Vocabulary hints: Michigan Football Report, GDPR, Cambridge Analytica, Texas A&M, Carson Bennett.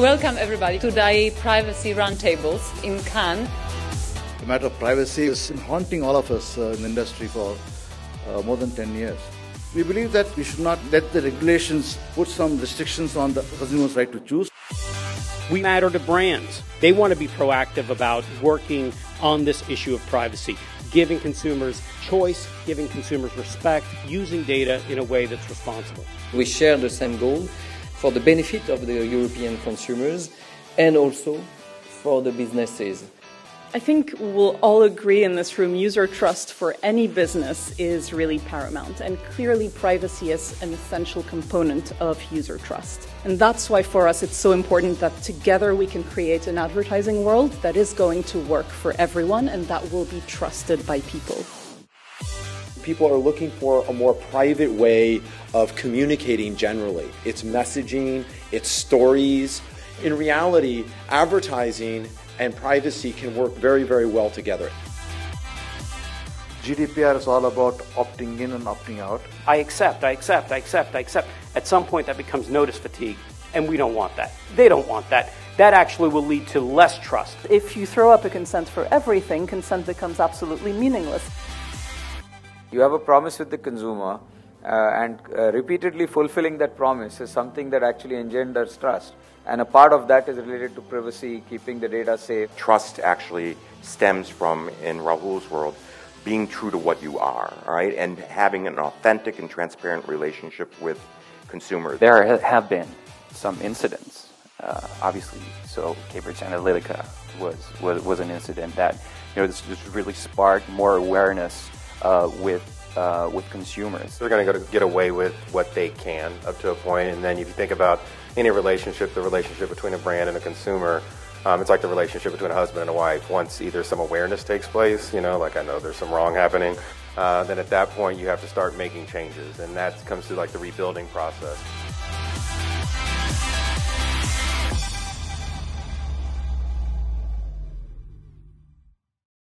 Welcome everybody to the privacy roundtables in Cannes. The matter of privacy has been haunting all of us in the industry for more than 10 years. We believe that we should not let the regulations put some restrictions on the consumer's right to choose. We matter to brands. They want to be proactive about working on this issue of privacy, giving consumers choice, giving consumers respect, using data in a way that's responsible. We share the same goal for the benefit of the European consumers and also for the businesses. I think we'll all agree in this room, user trust for any business is really paramount, and clearly privacy is an essential component of user trust. And that's why for us it's so important that together we can create an advertising world that is going to work for everyone and that will be trusted by people. People are looking for a more private way of communicating generally. It's messaging, it's stories. In reality, advertising and privacy can work very, very well together. GDPR is all about opting in and opting out. I accept. At some point that becomes notice fatigue, and we don't want that. They don't want that. That actually will lead to less trust. If you throw up a consent for everything, consent becomes absolutely meaningless. You have a promise with the consumer, and repeatedly fulfilling that promise is something that actually engenders trust. And a part of that is related to privacy, keeping the data safe. Trust actually stems from, in Rahul's world, being true to what you are, all right, and having an authentic and transparent relationship with consumers. There have been some incidents, obviously. So Cambridge Analytica was an incident that, you know, this really sparked more awareness with consumers. They're going to get away with what they can up to a point, and then if you think about any relationship, the relationship between a brand and a consumer, it's like the relationship between a husband and a wife. Once either some awareness takes place, you know, like I know there's some wrong happening, then at that point you have to start making changes, and that comes through like the rebuilding process.